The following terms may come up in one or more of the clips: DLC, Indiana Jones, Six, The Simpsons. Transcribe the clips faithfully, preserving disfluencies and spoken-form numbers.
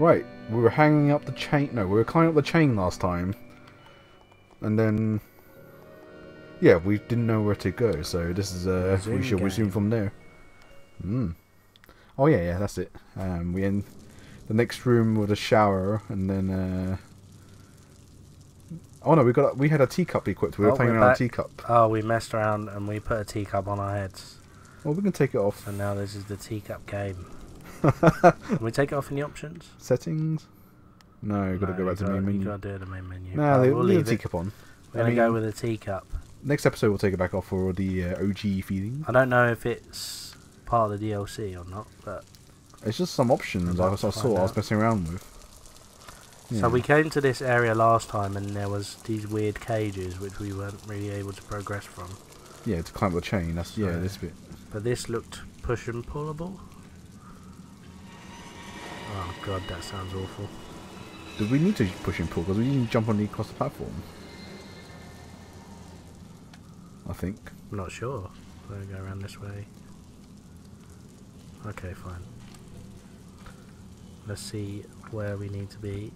Right, we were hanging up the chain. No, we were climbing up the chain last time. And then... yeah, we didn't know where to go, so this is... Uh, we shall resume from there. Hmm. Oh yeah, yeah, that's it. Um, we end the next room with a shower, and then... Uh... oh no, we got we had a teacup equipped. We were oh, playing we're around back. a teacup. Oh, we messed around and we put a teacup on our heads. Well, we can take it off. So now this is the teacup game. Can we take it off in the options? Settings? No, you've got no, to go back to the main menu. You've got to do the main menu. No, nah, we'll leave the teacup on. We're going to go with a teacup. Next episode we'll take it back off for the uh, O G feeling. I don't know if it's part of the D L C or not, but... it's just some options I, I saw I was messing around with. Yeah. So we came to this area last time and there was these weird cages which we weren't really able to progress from. Yeah, to climb the chain, that's so, yeah, this bit. But this looked push and pullable. Oh god, that sounds awful. Do we need to push and pull? Because we didn't jump on the across the platform. I think. I'm not sure. We're going to go around this way. Okay, fine. Let's see where we need to be.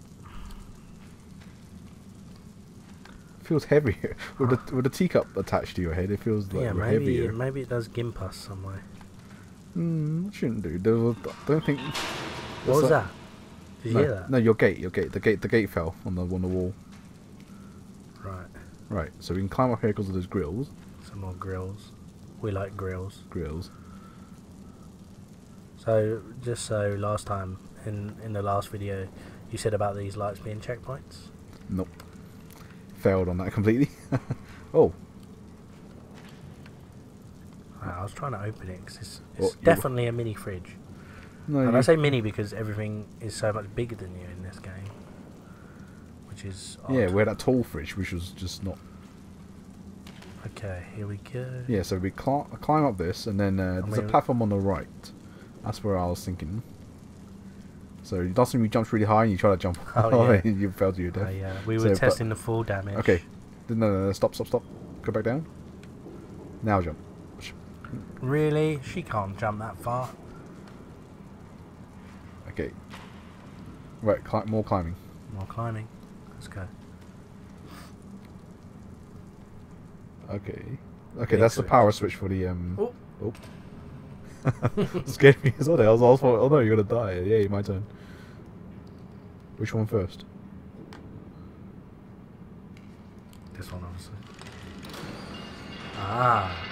Feels heavier with huh. the with the teacup attached to your head. It feels like yeah, maybe heavier. maybe it does gimp us some way. Hmm, shouldn't do. There, I don't think. What was like, that? Did you no, hear that? No, your gate, your gate, the gate, the gate fell on the on the wall. Right. Right. So we can climb up here because of those grills. Some more grills. We like grills. Grills. So just so last time in in the last video, you said about these lights being checkpoints. Nope. Failed on that completely. oh. I was trying to open it because it's, it's well, definitely a mini fridge. No, and I say mini because everything is so much bigger than you in this game, which is odd. Yeah, we had that tall fridge, which was just not. Okay, here we go. Yeah, so we cl climb up this, and then uh, there's a platform on the right. That's where I was thinking. So last time you jumped really high and you tried to jump oh, yeah. and you fell to your death. Oh, yeah. We were so, testing but, the fall damage. Okay. No, no, no, stop, stop, stop. Go back down. Now jump. Really? She can't jump that far. Okay. Right, cli more climbing. More climbing. Let's go. Okay. Okay, that's the power switch for the... um. Oh. Oh. Scared me as well. I was also, oh no, you're gonna die. Yeah, my turn. Which one first? This one, obviously. Ah.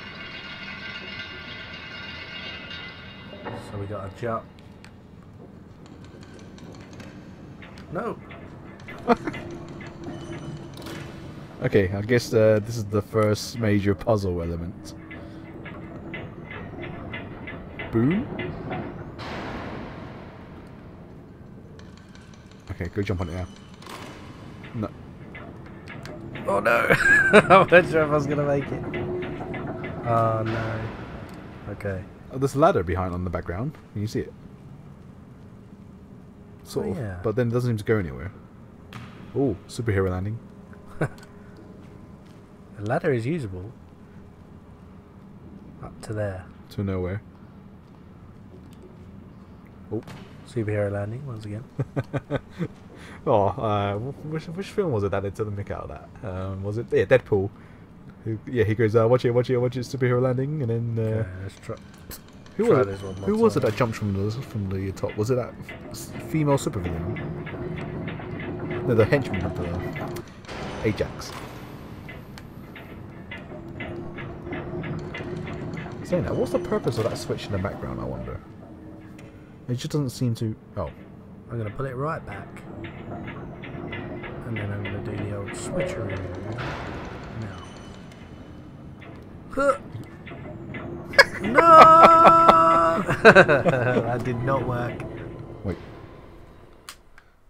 So we got a jump. No. Okay, I guess uh, this is the first major puzzle element. Boom. Okay, go jump on it now. No. Oh no! I'm not sure if I was gonna make it. Oh no. Okay. Oh, there's a ladder behind on the background. Can you see it? Sort oh, of. Yeah. But then it doesn't seem to go anywhere. Oh, superhero landing. The ladder is usable. Up to there. To nowhere. Oh. Superhero landing once again. oh, uh, which which film was it that they took the mick out of that? Um, was it yeah Deadpool? Who, yeah, he goes, uh, watch it, watch it, watch it. Superhero landing, and then uh, okay, let's try, who try was it? One who was it that jumped from the from the top? Was it that female supervillain? No, the henchman had the Ajax. Saying that, what's the purpose of that switch in the background? I wonder. It just doesn't seem to... oh. I'm going to put it right back. And then I'm going to do the old switcheroo. No. No! That did not work. Wait.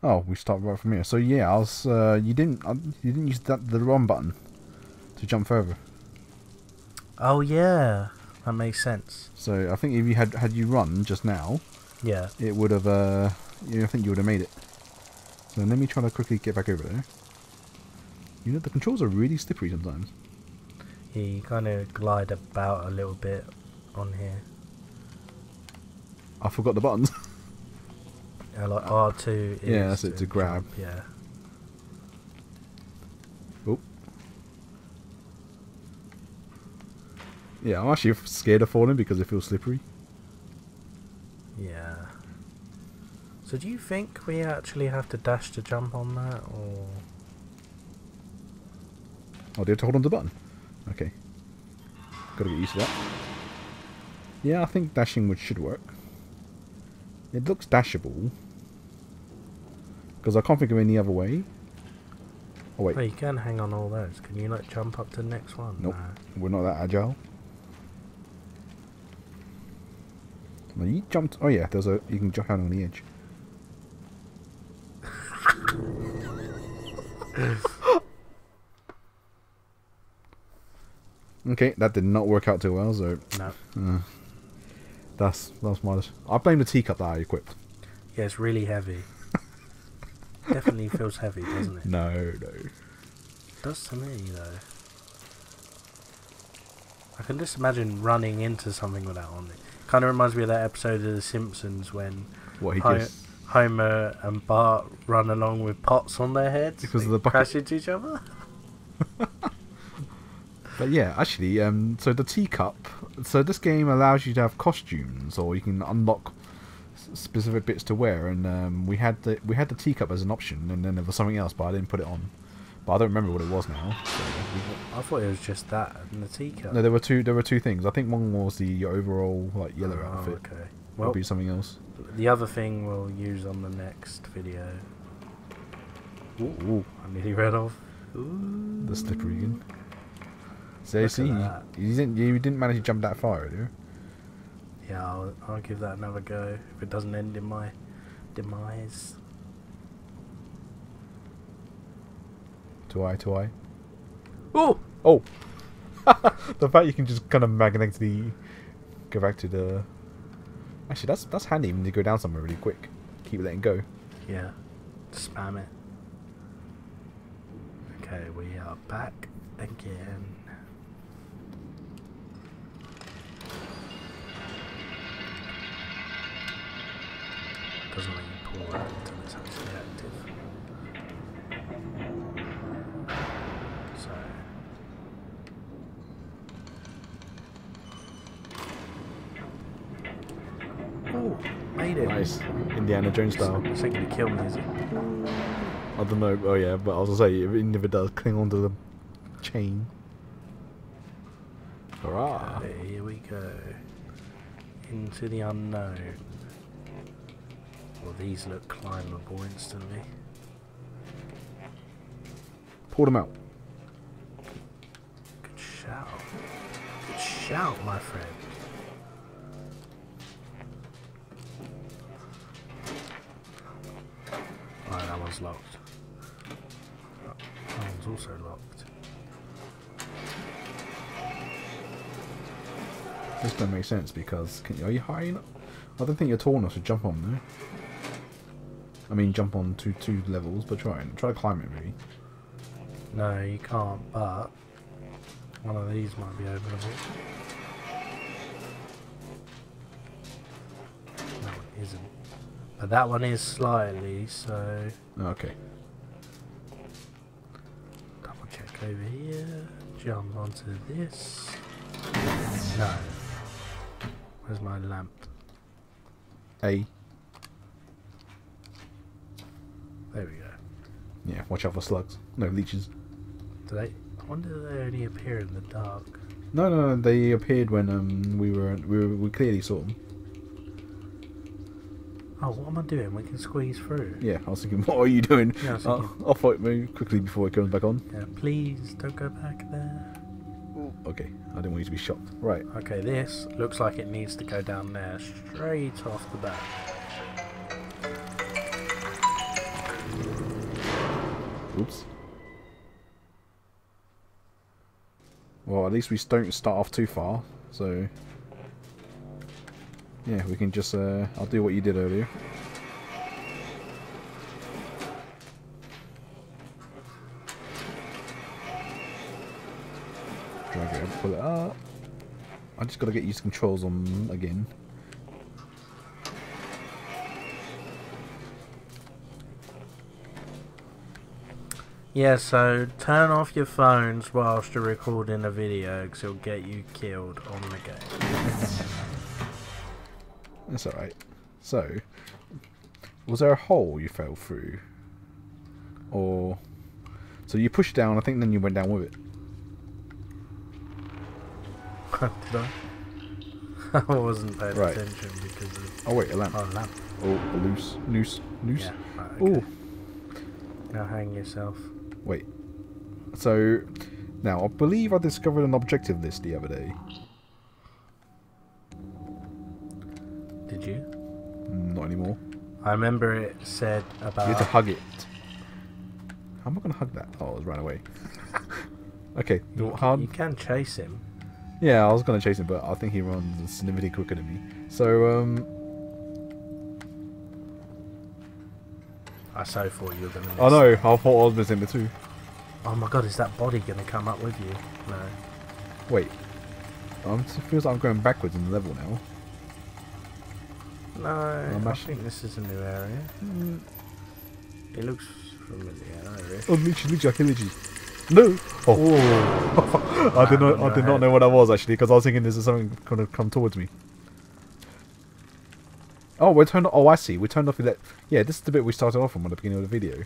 Oh, we start right from here. So yeah, I was... Uh, you didn't uh, You didn't use that, the run button to jump further. Oh yeah. That makes sense. So I think if you had had you run just now... yeah. It would have, uh, I think you would have made it. So let me try to quickly get back over there. You know, the controls are really slippery sometimes. Yeah, you kind of glide about a little bit on here. I forgot the buttons. Yeah, like R two is... Yeah, that's it, to grab. Yeah. Oop. Yeah, I'm actually scared of falling because it feels slippery. Yeah. So do you think we actually have to dash to jump on that, or...? Oh, do you have to hold on to the button? Okay. Gotta get used to that. Yeah, I think dashing would should work. It looks dashable. Because I can't think of any other way. Oh wait. Oh, you can hang on all those. Can you like jump up to the next one? Nope. No. We're not that agile. Well, you jumped. Oh yeah, there's a. You can jump out on the edge. Okay, that did not work out too well. So. No. Uh, That's that's my. I blame the teacup that I equipped. Yeah, it's really heavy. Definitely feels heavy, doesn't it? No, no. It does to me though. I can just imagine running into something with that on it. Kind of reminds me of that episode of The Simpsons when what, he Homer, Homer and Bart run along with pots on their heads because of the bucket. Crash into each other. But yeah, actually, um, so the teacup. So this game allows you to have costumes, or you can unlock specific bits to wear. And um, we had the we had the teacup as an option, and then there was something else, but I didn't put it on. But I don't remember what it was now. So. I thought it was just that and the teacup. No, there were two. There were two things. I think one was the overall like yellow oh, outfit. Okay. Well, it'll be something else. The other thing we'll use on the next video. Ooh, ooh. I nearly ran off. Ooh. The slippery again. Seriously, you, you didn't you didn't manage to jump that far, did you? Yeah, I'll, I'll give that another go if it doesn't end in my demise. To I, to I. Ooh! Oh, oh! The fact you can just kind of magnetically go back to the. Actually, that's that's handy when you go down somewhere really quick. Keep letting go. Yeah, spam it. Okay, we are back again. Doesn't let you pull out until it's actually active. So. Oh, made it. Nice. Indiana Jones style. It's not going to kill me, is it? I don't know. Oh, yeah, but I was going to say, even if it does, cling onto the chain. Hurrah! Okay, here we go. Into the unknown. Well, these look climbable instantly. Pull them out. Good shout. Good shout, my friend. Right, that one's locked. That one's also locked. This don't make sense because... Can, are you high enough? I don't think you're tall enough to jump on there. I mean, jump on to two levels, but try and try to climb it, really. No, you can't. But one of these might be openable. That one isn't. But that one is slightly. So okay. Double check over here. Jump onto this. No. Where's my lamp? A. There we go. Yeah, watch out for slugs. No, leeches. Do they? I wonder if they only appear in the dark. No, no, no. They appeared when um we were we were, we clearly saw them. Oh, what am I doing? We can squeeze through. Yeah, I was thinking, what are you doing? Yeah, I was thinking, I'll, I'll fight move quickly before it comes back on. Yeah, please don't go back there. Ooh, okay, I didn't want you to be shocked. Right. Okay, this looks like it needs to go down there straight off the bat. Oops. Well, at least we don't start off too far, so yeah, we can just uh I'll do what you did earlier. Drag it up, pull it up. I just gotta get used to controls on again. Yeah, so turn off your phones whilst you're recording a video, because it'll get you killed on the game. That's alright. So, was there a hole you fell through? Or... So you pushed down, I think, then you went down with it. Did I? I wasn't paying right. attention because of... Oh wait, a lamp. Oh, a lamp. Oh, a loose, noose, noose. Yeah, right, okay. Oh. Now hang yourself. Wait. So, now, I believe I discovered an objective list the other day. Did you? Not anymore. I remember it said about... You had to hug it. How am I going to hug that? Oh, it ran away. Okay. You, can, hard... you can chase him. Yeah, I was going to chase him, but I think he runs significantly quicker than me. So, um... I so thought you were going to miss. I know. I thought I was missing the two. Oh my god, is that body going to come up with you? No. Wait. Um, it feels like I'm going backwards in the level now. No, I'm I think this is a new area. Mm. It looks familiar, I really. Oh, literally, literally, literally. No! Oh! I did not, I did not know what I was actually, because I was thinking this is something going to come towards me. Oh, we're turned. Oh, I see. We turned off the. Yeah, this is the bit we started off from at the beginning of the video.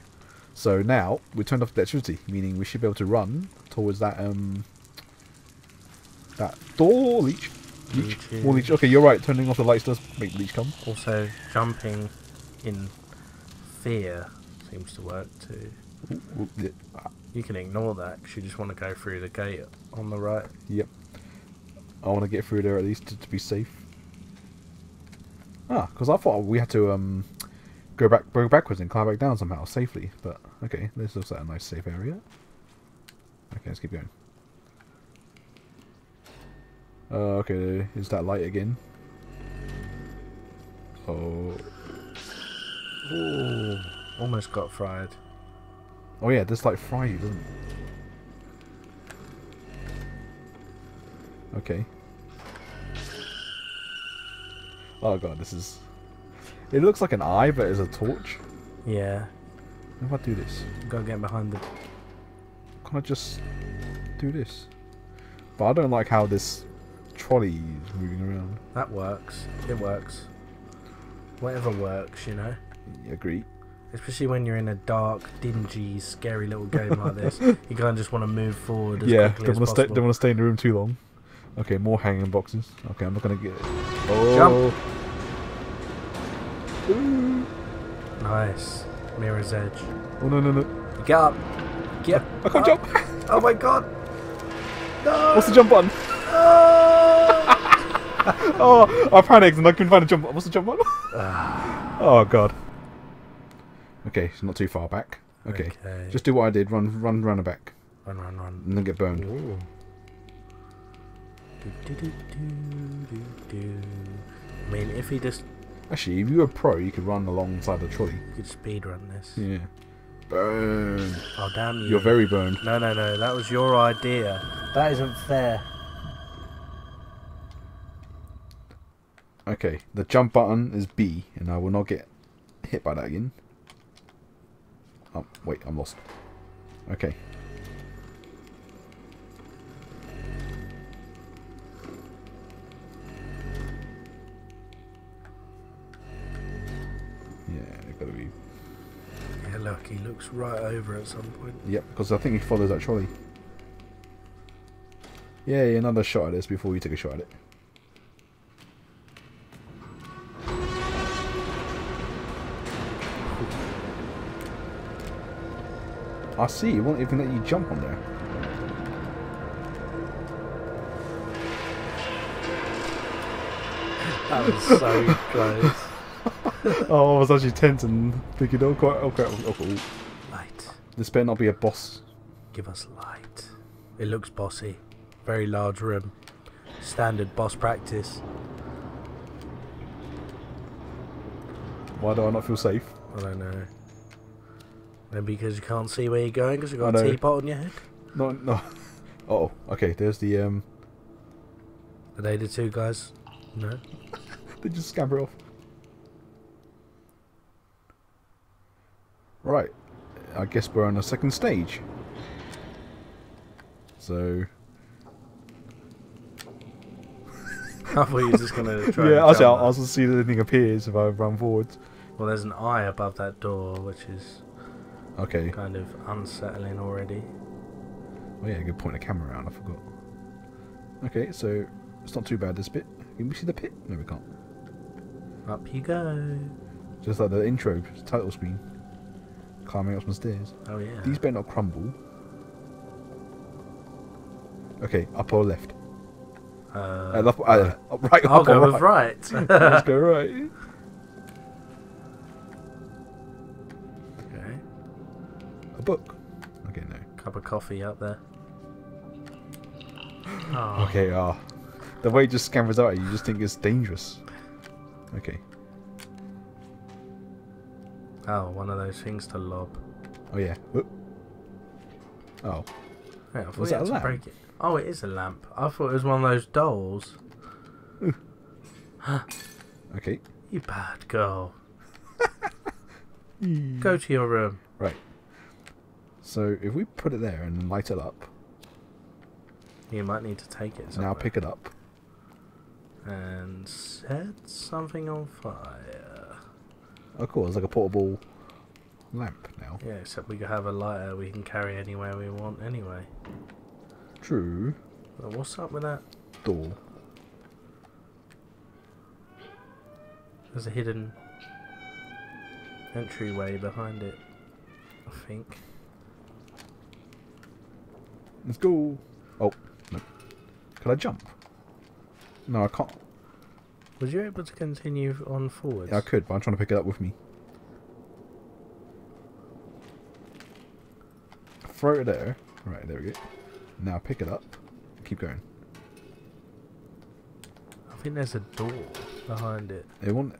So now we turned off the electricity, meaning we should be able to run towards that um. That door leech. Leech. More leech. Okay, you're right. Turning off the lights does make the leech come. Also, jumping in fear seems to work too. Ooh, ooh, ah. You can ignore that because you just want to go through the gate on the right. Yep. I want to get through there at least to, to be safe. Ah, because I thought we had to um go back, go backwards and climb back down somehow safely. But okay, this looks like a nice safe area. Okay, let's keep going. Uh, okay, is that light again? Oh. Ooh, almost got fried. Oh yeah, this like fry you, doesn't it? Okay. Oh god, this is... It looks like an eye, but it's a torch. Yeah. How do I do this? Gotta get behind it. Can I just do this? But I don't like how this trolley is moving around. That works. It works. Whatever works, you know. You agree. Especially when you're in a dark, dingy, scary little game like this. You kind of just want to move forward as yeah, quickly don't as possible. Yeah, don't want to stay in the room too long. Okay, more hanging boxes. Okay, I'm not going to get it. Oh. Jump! Ooh. Nice. Mirror's edge. Oh, no, no, no. Get up! Get up! I can't jump! Oh my god! No! What's the jump button? Oh, I panicked and I couldn't find a jump button. What's the jump button? Oh god. Okay, it's not too far back. Okay. okay. Just do what I did. Run, run, run back. Run, run, run. And then get burned. Ooh. Do, do, do, do, do. I mean, if he just... Actually, if you were a pro, you could run alongside the trolley. You could speed run this. Yeah. Burn. Oh, damn you. You're very burned. No, no, no. That was your idea. That isn't fair. Okay. The jump button is B, and I will not get hit by that again. Oh, wait, I'm lost. Okay. Yeah, gotta be. Yeah, look, he looks right over at some point. Yep, because I think he follows that trolley. Yay, another shot at this before we take a shot at it. I see, it won't even let you jump on there. That was so close. Oh, I was actually tense and thinking, oh, quite, oh, quite, oh, oh. Light. This better not be a boss. Give us light. It looks bossy. Very large room. Standard boss practice. Why do I not feel safe? I don't know. Maybe because you can't see where you're going because you've got a teapot on your head? No, no. Uh oh, okay, there's the... um. Are they the two guys? No. They just scamper off. Right. I guess we're on a second stage. So... I thought you were just going to try. Yeah, I I'll just see if anything appears if I run forwards. Well, there's an eye above that door, which is okay. Kind of unsettling already. Oh yeah, good point. A camera around, I forgot. Okay, so it's not too bad, this bit. Can we see the pit? No, we can't. Up you go. Just like the intro, title screen. Climbing up some stairs. Oh yeah. These better not crumble. Okay, up or left? Uh, uh, left, uh, uh up, right. I'll up go with right. right. Let's go right. Okay. A book. Okay, no. Cup of coffee up there. Oh. Okay, ah. Oh. The way it just scampers out, you just think it's dangerous. Okay. Oh, one of those things to lob. Oh yeah. Whoop. Oh. Yeah, I thought was that a lamp? Break it. Oh, it is a lamp. I thought it was one of those dolls. Okay. You bad girl. Go to your room. Right. So if we put it there and light it up, you might need to take it somewhere. Now pick it up. And set something on fire. Oh cool, it's like a portable lamp now. Yeah, except we have a lighter we can carry anywhere we want anyway. True. Well, what's up with that? Door. There's a hidden entryway behind it, I think. Let's go. Oh, no. Can I jump? No, I can't. Was you able to continue on forwards? Yeah, I could, but I'm trying to pick it up with me. Throw it there. Right, there we go. Now pick it up. Keep going. I think there's a door behind it. It won't.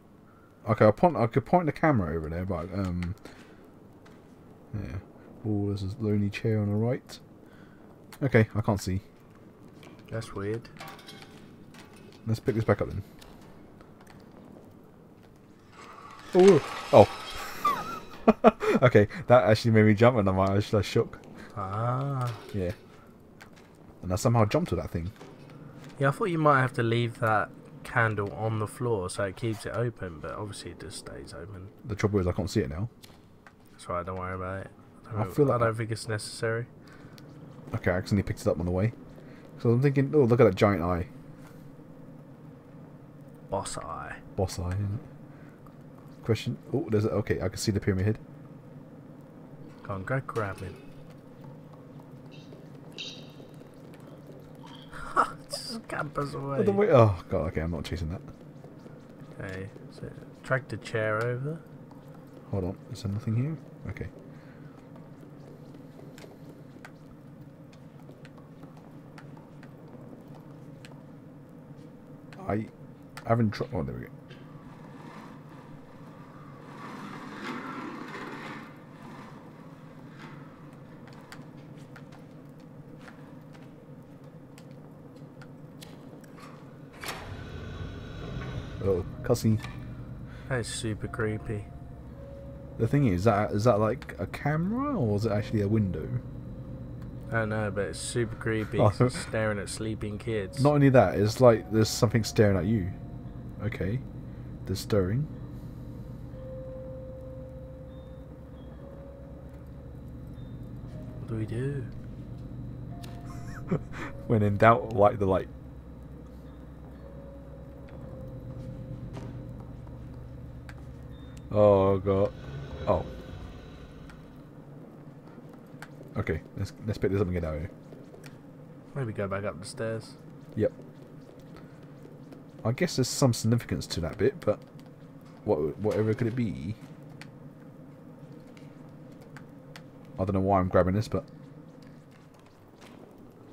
Okay, I point. I could point the camera over there, but um. Yeah. Oh, there's this lonely chair on the right. Okay, I can't see. That's weird. Let's pick this back up then. Ooh. Oh. Okay, that actually made me jump and I'm actually shook. Ah. Yeah. And I somehow jumped to that thing. Yeah, I thought you might have to leave that candle on the floor so it keeps it open, but obviously it just stays open. The trouble is I can't see it now. That's right, don't worry about it. I don't, I feel like I don't think it's necessary. Okay, I accidentally picked it up on the way. So I'm thinking, oh, look at that giant eye. Boss eye. Boss eye, isn't it? Question. Oh, there's a, okay, I can see the pyramid head. Go on, go grab it. Just scampers away. The way, oh, God, okay, I'm not chasing that. Okay, so drag the chair over. Hold on, is there nothing here? Okay. I haven't tried. Oh, there we go. Oh, cussy. That is super creepy. The thing is, is that is that like a camera or is it actually a window? I don't know, but it's super creepy. Oh. It's staring at sleeping kids. Not only that, it's like there's something staring at you. Okay, there's stirring. What do we do? When in doubt, light the light. Oh God! Oh. Okay, let's let's pick this up and get out of here. Maybe go back up the stairs. Yep. I guess there's some significance to that bit, but what whatever could it be? I don't know why I'm grabbing this, but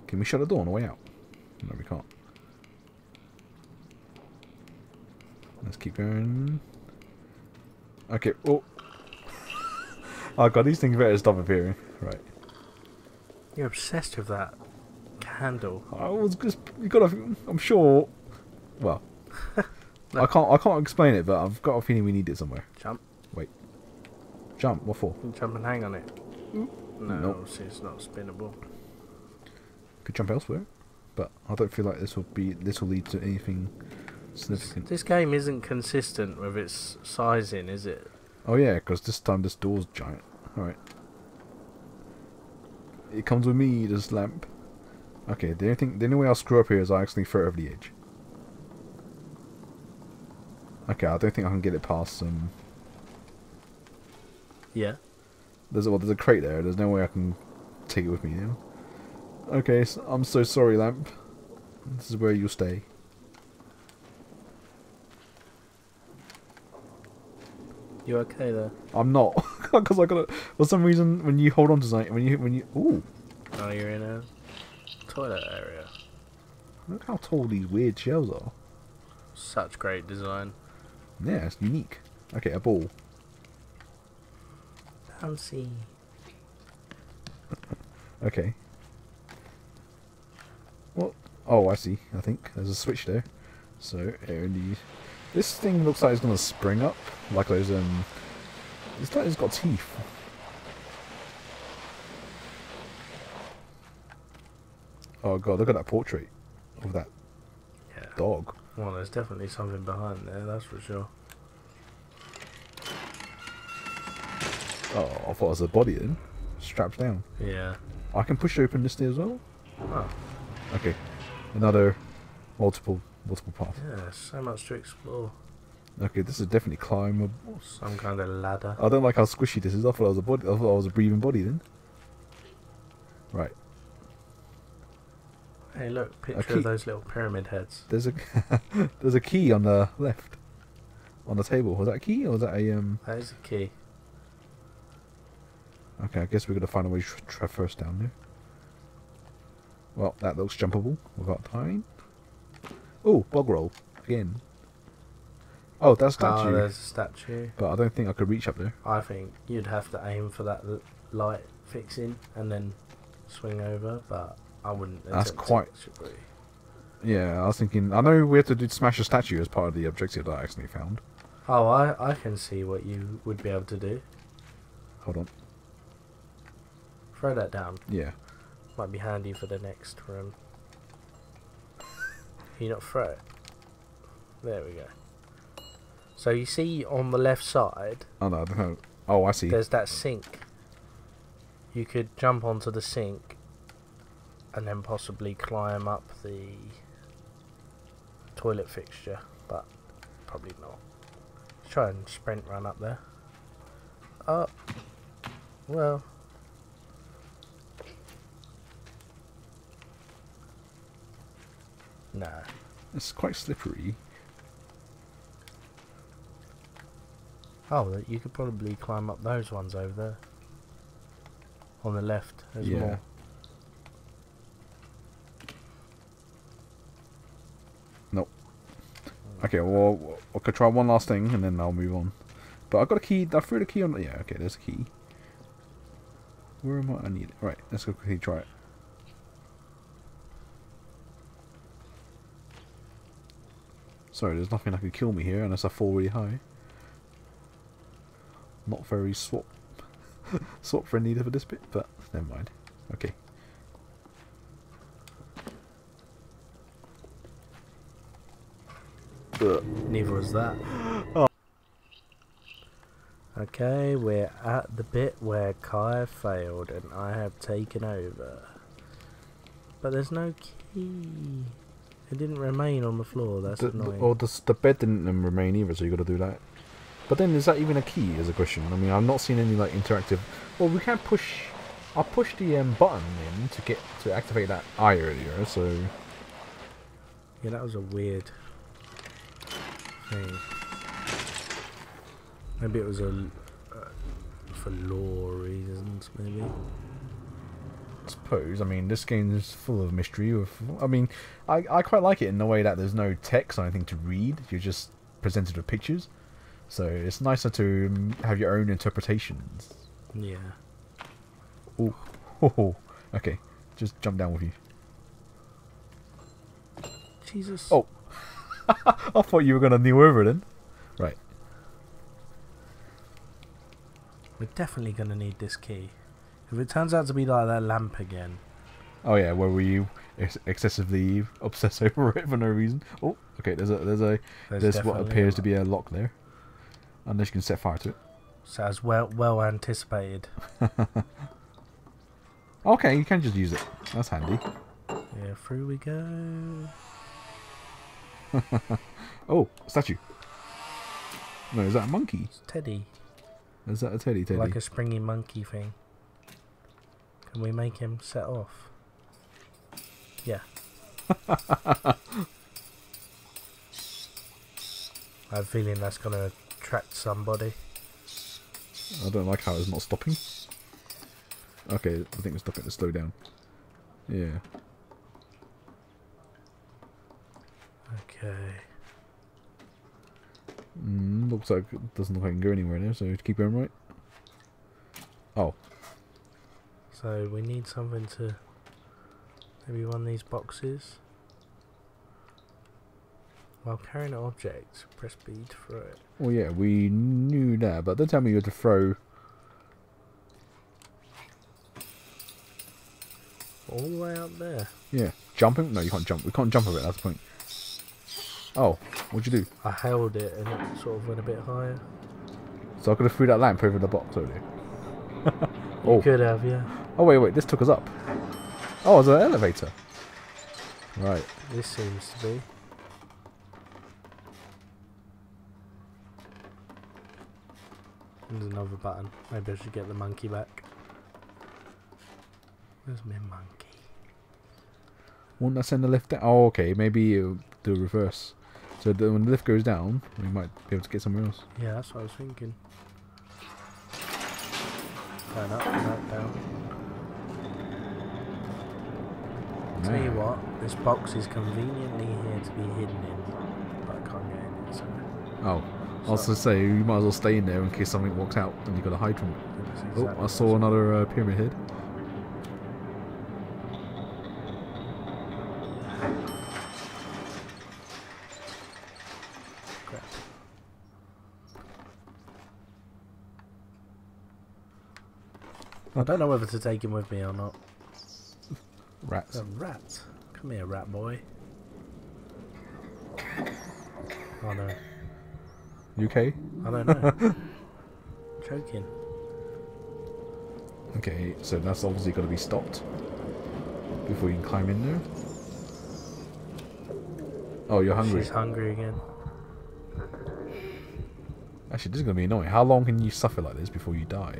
can we shut the door on the way out? No, we can't. Let's keep going. Okay. Oh. Oh God, these things better stop appearing. Right. You're obsessed with that candle. I was just you got. A, I'm sure. Well, no. I can't. I can't explain it, but I've got a feeling we need it somewhere. Jump. Wait. Jump. What for? Jump and hang on it. No, nope. See, it's not spinnable. Could jump elsewhere, but I don't feel like this will be. This will lead to anything significant. This game isn't consistent with its sizing, is it? Oh yeah, because this time this door's giant. All right. It comes with me, this lamp. Okay, the only thing, the only way I'll screw up here is I actually throw it over the edge. Okay, I don't think I can get it past some. Um... Yeah. There's a, well, there's a crate there. There's no way I can take it with me now. Okay, so I'm so sorry, lamp. This is where you stay. You okay there? I'm not, because I got. For some reason, when you hold on to something, when you when you. Ooh. Oh, you're in a toilet area. Look how tall these weird shells are. Such great design. Yeah, it's unique. Okay, a ball. Bouncy. Okay. What? Oh, I see. I think there's a switch there. So, indeed. This thing looks like it's gonna spring up, like those. Um, it's like it's got teeth. Oh god, look at that portrait of that yeah. dog. Well, there's definitely something behind there, that's for sure. Oh, I thought it was a body then. Strapped down. Yeah. I can push open this thing as well? Oh. Okay. Another multiple multiple path. Yeah, so much to explore. Okay, this is definitely climbable. Some kind of ladder. I don't like how squishy this is. I thought I was a body. I thought I was a breathing body then. Right. Hey, look! Picture of those little pyramid heads. There's a there's a key on the left, on the table. Was that a key or was that a um? That is a key. Okay, I guess we're gonna find a way to traverse down there. Well, that looks jumpable without dying. Oh, bog roll again. Oh, that's statue. Oh, there's a statue. But I don't think I could reach up there. I think you'd have to aim for that light fixing and then swing over, but. I wouldn't. That's quite. Yeah, I was thinking. I know we have to do smash a statue as part of the objective that I actually found. Oh, I I can see what you would be able to do. Hold on. Throw that down. Yeah. Might be handy for the next room. Can you not throw it? There we go. So you see on the left side. Oh no! I don't know. Oh, I see. There's that sink. You could jump onto the sink. And then possibly climb up the toilet fixture, but probably not. Let's try and sprint run up there. Up. Well. No. Nah. It's quite slippery. Oh, you could probably climb up those ones over there. On the left, there's yeah. more. Okay, well, I could try one last thing and then I'll move on. But I got a key. I threw the key on. Yeah, okay, there's a key. Where am I? I need it. Right, let's go quickly try it. Sorry, there's nothing that can kill me here unless I fall really high. Not very swap swap friendly for this bit, but never mind. Okay. Neither was that. Oh. Okay, we're at the bit where Kai failed and I have taken over. But there's no key. It didn't remain on the floor, that's the, annoying. Or the, the bed didn't remain either, so you got to do that. But then, is that even a key, is a question. I mean, I've not seen any like interactive... Well, we can push... I'll push the um, button in to get to activate that eye earlier, so... Yeah, that was a weird... Maybe it was a uh, for lore reasons. Maybe. I suppose. I mean, this game is full of mystery. With, I mean, I I quite like it in the way that there's no text or anything to read. You're just presented with pictures, so it's nicer to have your own interpretations. Yeah. Oh. Oh. Okay. Just jump down with you. Jesus. Oh. I thought you were going to kneel over then. Right. We're definitely going to need this key. If it turns out to be like that lamp again. Oh yeah, where were you? Ex excessively obsessed over it for no reason. Oh, okay. There's a there's a there's, there's what appears to be a lock there, unless you can set fire to it. So as well well anticipated. Okay, you can just use it. That's handy. Yeah, through we go. Oh, statue. No, is that a monkey? It's Teddy. Is that a teddy teddy? Like a springy monkey thing. Can we make him set off? Yeah. I have a feeling that's going to attract somebody. I don't like how it's not stopping. Okay, I think we're stopping to slow down. Yeah. Okay. Mm, looks like it doesn't look like I can go anywhere now, so keep going right. Oh. So we need something to maybe one of these boxes. While carrying an object, press B to throw it. Well, yeah, we knew that, but don't tell me you had to throw all the way up there. Yeah, jumping? No, you can't jump. We can't jump over it. That's the point. Oh, what'd you do? I held it and it sort of went a bit higher. So I could have threw that lamp over the box over there. Oh. You could have, yeah. Oh, wait, wait, this took us up. Oh, it's an elevator. Right. This seems to be. There's another button. Maybe I should get the monkey back. Where's my monkey? Won't I send the lift down? Oh, okay, maybe it'll do a reverse. So the, when the lift goes down, we might be able to get somewhere else. Yeah, that's what I was thinking. Turn up, turn up, down. No. Tell you what, this box is conveniently here to be hidden in, but I can't get in it. So. Oh, so I was going to say, you might as well stay in there in case something walks out and you've got to hide from it. Exactly oh, I saw another uh, pyramid head. I don't know whether to take him with me or not. Rats. A rat. Come here, rat boy. Oh no. You okay? I don't know. Choking. Okay, so that's obviously got to be stopped before you can climb in there. Oh, you're hungry. She's hungry again. Actually, this is going to be annoying. How long can you suffer like this before you die?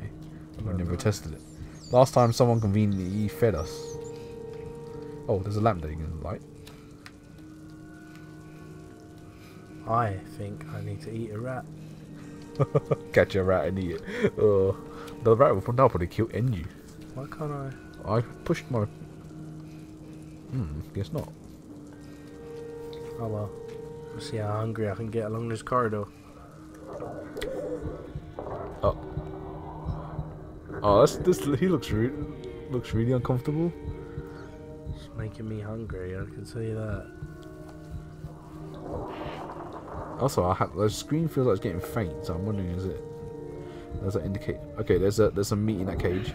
We never tested it. Last time someone conveniently fed us. Oh, there's a lamp that you can light. I think I need to eat a rat. Catch a rat and eat it. Oh, the rat will probably kill end you. Why can't I? I pushed my... Hmm, guess not. Oh well. We'll see how hungry I can get along this corridor. Oh. Oh, that's, this, he looks re looks really uncomfortable. It's making me hungry, I can see that. Also, I have, the screen feels like it's getting faint, so I'm wondering is it... Does that indicate... Okay, there's a, there's some meat in that cage.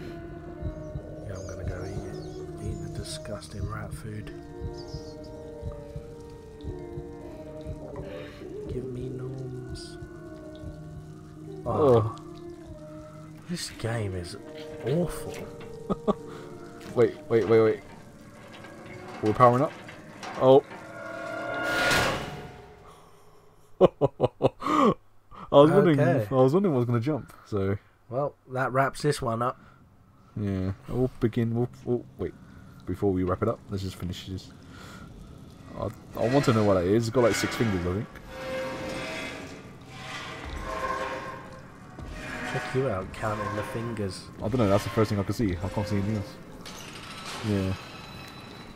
Yeah, I'm gonna go eat it. Eat the disgusting rat food. Give me norms. Oh. Oh. This game is awful. Wait, wait, wait, wait. We're powering up. Oh. I was okay. wondering. I was wondering what was going to jump. So. Well, that wraps this one up. Yeah. We'll begin. We'll, we'll wait. Before we wrap it up, let's just finish this. I, I want to know what that is. It's got like six fingers, I think. Check you out counting the fingers. I don't know, that's the first thing I can see. I can't see anything else. Yeah.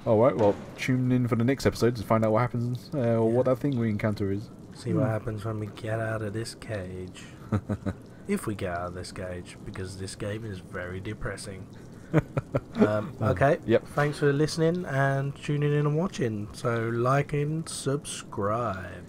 Alright, well, tune in for the next episode to find out what happens, uh, or yeah. what that thing we encounter is. See hmm. what happens when we get out of this cage. If we get out of this cage, because this game is very depressing. um, okay, yep. Thanks for listening and tuning in and watching. So, like and subscribe.